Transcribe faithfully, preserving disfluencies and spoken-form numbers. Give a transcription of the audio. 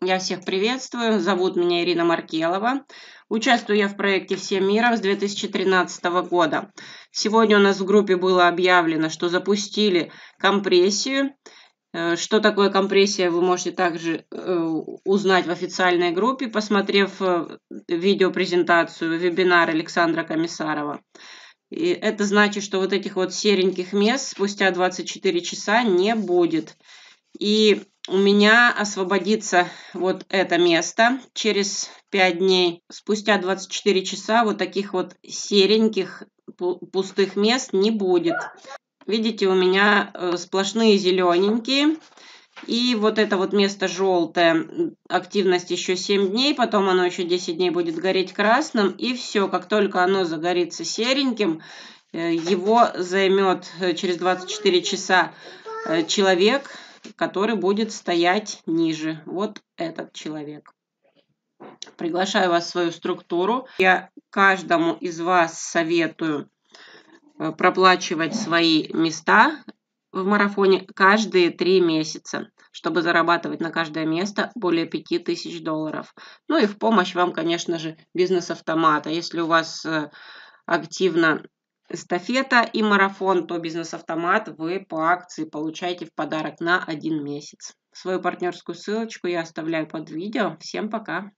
Я всех приветствую. Зовут меня Ирина Маркелова. Участвую я в проекте «Всем Мира» с две тысячи тринадцатого года. Сегодня у нас в группе было объявлено, что запустили компрессию. Что такое компрессия, вы можете также узнать в официальной группе, посмотрев видеопрезентацию, вебинар Александра Комиссарова. И это значит, что вот этих вот сереньких мест спустя двадцать четыре часа не будет. И у меня освободится вот это место через пять дней. Спустя двадцать четыре часа вот таких вот сереньких пустых мест не будет. Видите, у меня сплошные зелененькие. И вот это вот место желтое. Активность еще семь дней, потом оно еще десять дней будет гореть красным. И все, как только оно загорится сереньким, его займет через двадцать четыре часа человек, который будет стоять ниже. Вот этот человек. Приглашаю вас в свою структуру. Я каждому из вас советую проплачивать свои места в марафоне каждые три месяца, чтобы зарабатывать на каждое место более пяти тысяч долларов. Ну и в помощь вам, конечно же, бизнес-автомата. Если у вас активно эстафета и марафон, то бизнес-автомат вы по акции получаете в подарок на один месяц. Свою партнерскую ссылочку я оставляю под видео. Всем пока!